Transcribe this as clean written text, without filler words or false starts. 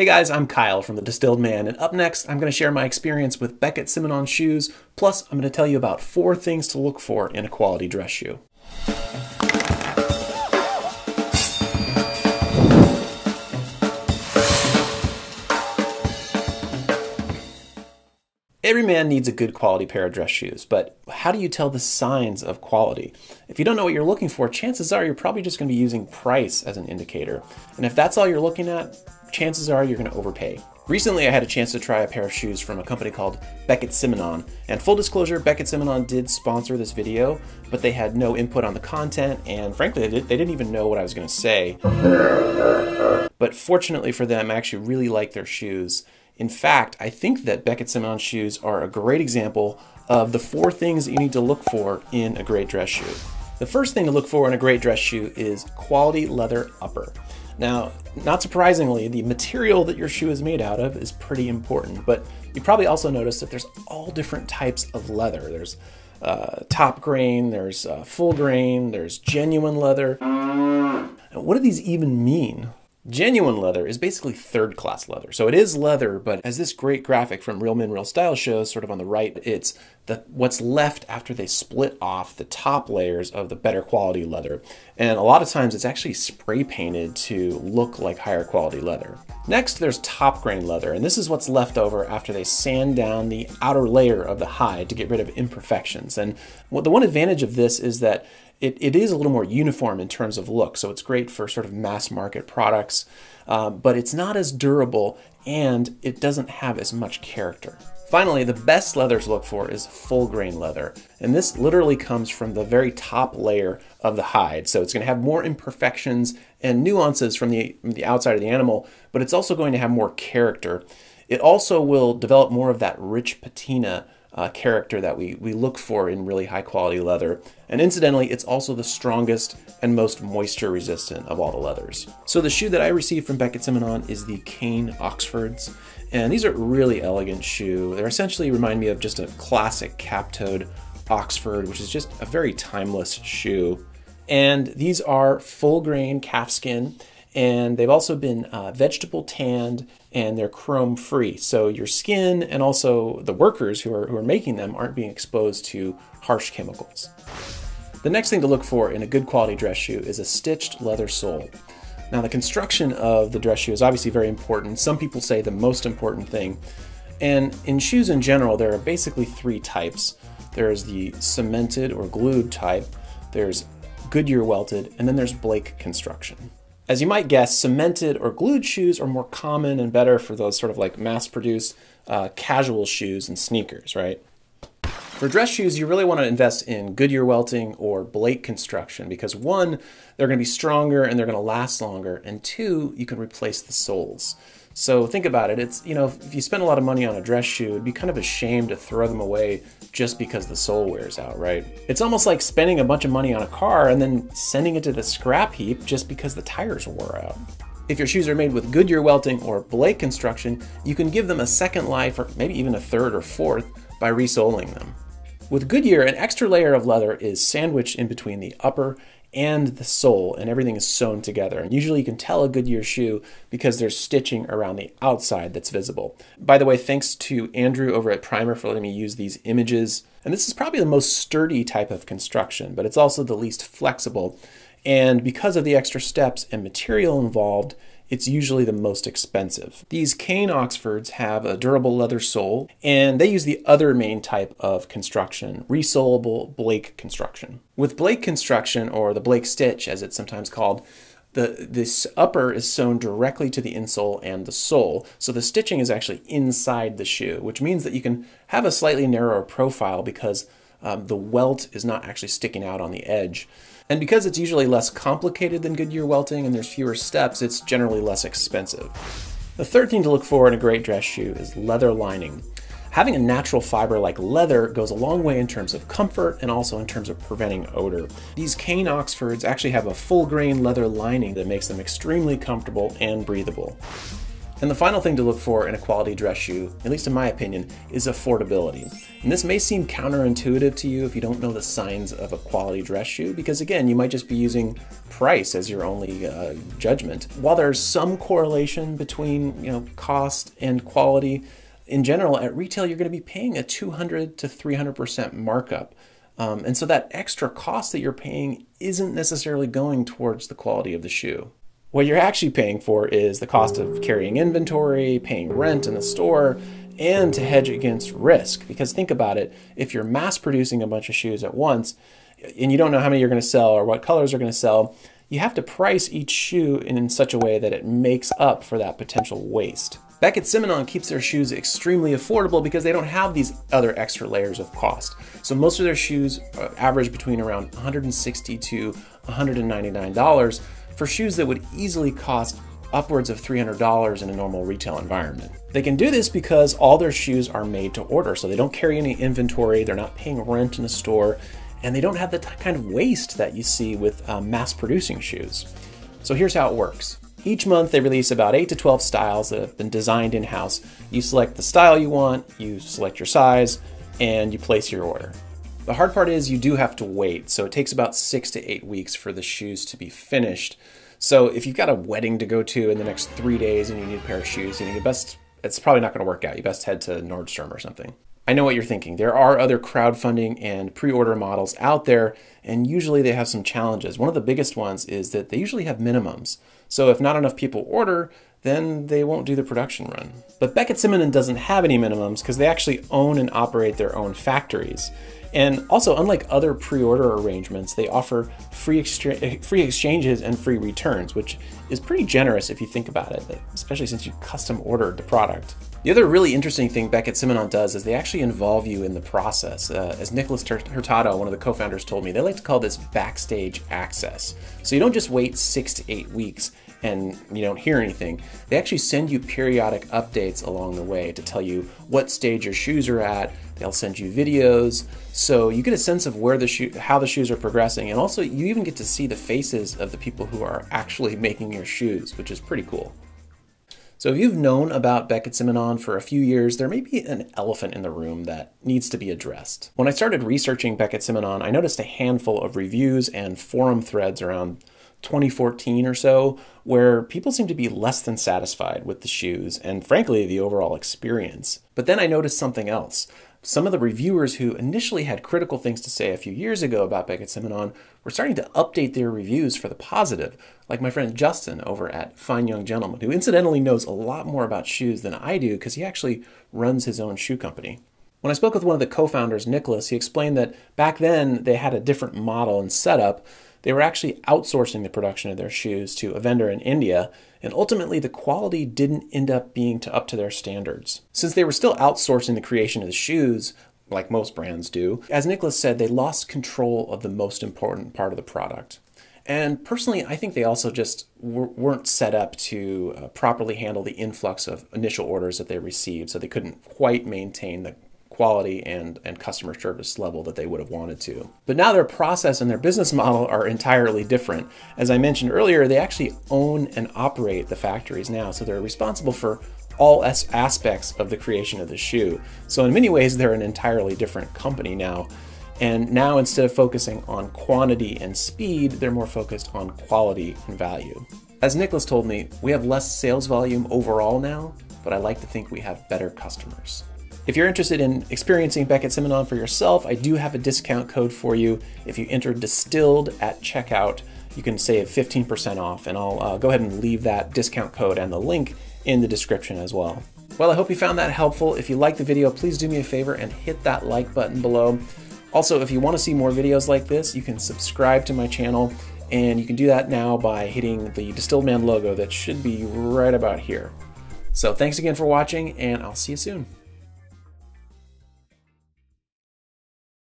Hey guys, I'm Kyle from The Distilled Man, and up next I'm going to share my experience with Beckett Simonon shoes, plus I'm going to tell you about 4 things to look for in a quality dress shoe. Every man needs a good quality pair of dress shoes, but how do you tell the signs of quality? If you don't know what you're looking for, chances are you're probably just going to be using price as an indicator. And if that's all you're looking at, chances are you're going to overpay. Recently, I had a chance to try a pair of shoes from a company called Beckett Simonon. And full disclosure, Beckett Simonon did sponsor this video, but they had no input on the content, and frankly, they didn't even know what I was going to say. But fortunately for them, I actually really like their shoes. In fact, I think that Beckett Simonon shoes are a great example of the 4 things that you need to look for in a great dress shoe. The first thing to look for in a great dress shoe is quality leather upper. Now, not surprisingly, the material that your shoe is made out of is pretty important, but you probably also notice that there's all different types of leather. There's top grain, there's full grain, there's genuine leather. Now, what do these even mean? Genuine leather is basically third-class leather. So it is leather, but as this great graphic from Real Men Real Style shows, sort of on the right, it's what's left after they split off the top layers of the better quality leather. And a lot of times it's actually spray painted to look like higher quality leather. Next, there's top grain leather, and this is what's left over after they sand down the outer layer of the hide to get rid of imperfections. And the one advantage of this is that it is a little more uniform in terms of look, so it's great for sort of mass market products, but it's not as durable and it doesn't have as much character. Finally, the best leather to look for is full grain leather. And this literally comes from the very top layer of the hide. So it's gonna have more imperfections and nuances from the outside of the animal, but it's also going to have more character. It also will develop more of that rich patina character that we look for in really high quality leather. And incidentally, it's also the strongest and most moisture resistant of all the leathers. So the shoe that I received from Beckett Simonon is the Cane Oxfords. And these are really elegant shoe. They're essentially remind me of just a classic cap-toed Oxford, which is just a very timeless shoe. And these are full grain calfskin, and they've also been vegetable tanned, and they're chrome free. So your skin and also the workers who are making them aren't being exposed to harsh chemicals. The next thing to look for in a good quality dress shoe is a stitched leather sole. Now, the construction of the dress shoe is obviously very important. Some people say the most important thing. And in shoes in general, there are basically 3 types. There's the cemented or glued type, there's Goodyear welted, and then there's Blake construction. As you might guess, cemented or glued shoes are more common and better for those sort of like mass-produced casual shoes and sneakers, right? For dress shoes, you really want to invest in Goodyear welting or Blake construction because 1, they're going to be stronger and they're going to last longer, and 2, you can replace the soles. So think about it, it's, you know, if you spend a lot of money on a dress shoe, it'd be kind of a shame to throw them away just because the sole wears out, right? It's almost like spending a bunch of money on a car and then sending it to the scrap heap just because the tires wore out. If your shoes are made with Goodyear welting or Blake construction, you can give them a second life or maybe even a third or fourth by resoling them. With Goodyear, an extra layer of leather is sandwiched in between the upper and the sole, and everything is sewn together. And usually you can tell a Goodyear shoe because there's stitching around the outside that's visible. By the way, thanks to Andrew over at Primer for letting me use these images. And this is probably the most sturdy type of construction, but it's also the least flexible. And because of the extra steps and material involved, it's usually the most expensive. These Cane Oxfords have a durable leather sole, and they use the other main type of construction, resolable Blake construction. With Blake construction, or the Blake Stitch as it's sometimes called, this upper is sewn directly to the insole and the sole, so the stitching is actually inside the shoe, which means that you can have a slightly narrower profile because the welt is not actually sticking out on the edge. And because it's usually less complicated than Goodyear welting and there's fewer steps, it's generally less expensive. The third thing to look for in a great dress shoe is leather lining. Having a natural fiber like leather goes a long way in terms of comfort and also in terms of preventing odor. These Cane Oxfords actually have a full grain leather lining that makes them extremely comfortable and breathable. And the final thing to look for in a quality dress shoe, at least in my opinion, is affordability. And this may seem counterintuitive to you if you don't know the signs of a quality dress shoe, because again, you might just be using price as your only judgment. While there's some correlation between, you know, cost and quality, in general, at retail, you're going to be paying a 200 to 300% markup. And so that extra cost that you're paying isn't necessarily going towards the quality of the shoe. What you're actually paying for is the cost of carrying inventory, paying rent in the store, and to hedge against risk. Because think about it, if you're mass producing a bunch of shoes at once, and you don't know how many you're going to sell or what colors are going to sell, you have to price each shoe in such a way that it makes up for that potential waste. Beckett Simonon keeps their shoes extremely affordable because they don't have these other extra layers of cost. So most of their shoes average between around $160 to $199 for shoes that would easily cost upwards of $300 in a normal retail environment. They can do this because all their shoes are made to order, so they don't carry any inventory, they're not paying rent in the store, and they don't have the kind of waste that you see with mass producing shoes. So here's how it works. Each month they release about 8 to 12 styles that have been designed in-house. You select the style you want, you select your size, and you place your order. The hard part is you do have to wait, so it takes about 6 to 8 weeks for the shoes to be finished. So if you've got a wedding to go to in the next 3 days and you need a pair of shoes, you best, it's probably not going to work out. You best head to Nordstrom or something. I know what you're thinking. There are other crowdfunding and pre-order models out there, and usually they have some challenges. One of the biggest ones is that they usually have minimums. So if not enough people order, then they won't do the production run. But Beckett Simonon doesn't have any minimums because they actually own and operate their own factories. And also, unlike other pre-order arrangements, they offer free exchanges and free returns, which is pretty generous if you think about it, especially since you custom ordered the product. The other really interesting thing Beckett Simonon does is they actually involve you in the process. As Nicholas Hurtado, one of the co-founders, told me, they like to call this backstage access. So you don't just wait 6 to 8 weeks and you don't hear anything. They actually send you periodic updates along the way to tell you what stage your shoes are at. They'll send you videos. So you get a sense of where the how the shoes are progressing. And also you even get to see the faces of the people who are actually making your shoes, which is pretty cool. So if you've known about Beckett Simonon for a few years, there may be an elephant in the room that needs to be addressed. When I started researching Beckett Simonon, I noticed a handful of reviews and forum threads around 2014 or so, where people seem to be less than satisfied with the shoes and frankly, the overall experience. But then I noticed something else. Some of the reviewers who initially had critical things to say a few years ago about Beckett Simonon were starting to update their reviews for the positive, like my friend Justin over at Fine Young Gentleman, who incidentally knows a lot more about shoes than I do because he actually runs his own shoe company. When I spoke with one of the co-founders, Nicholas, he explained that back then they had a different model and setup. They were actually outsourcing the production of their shoes to a vendor in India, and ultimately the quality didn't end up being up to their standards. Since they were still outsourcing the creation of the shoes, like most brands do, as Nicholas said, they lost control of the most important part of the product. And personally, I think they also just weren't set up to properly handle the influx of initial orders that they received, so they couldn't quite maintain the quality and customer service level that they would have wanted to. But now their process and their business model are entirely different. As I mentioned earlier, they actually own and operate the factories now, so they're responsible for all aspects of the creation of the shoe. So in many ways, they're an entirely different company now. And now instead of focusing on quantity and speed, they're more focused on quality and value. As Nicholas told me, we have less sales volume overall now, but I like to think we have better customers. If you're interested in experiencing Beckett Simonon for yourself, I do have a discount code for you. If you enter DISTILLED at checkout, you can save 15% off, and I'll go ahead and leave that discount code and the link in the description as well. Well, I hope you found that helpful. If you liked the video, please do me a favor and hit that like button below. Also, if you want to see more videos like this, you can subscribe to my channel, and you can do that now by hitting the Distilled Man logo that should be right about here. So thanks again for watching, and I'll see you soon.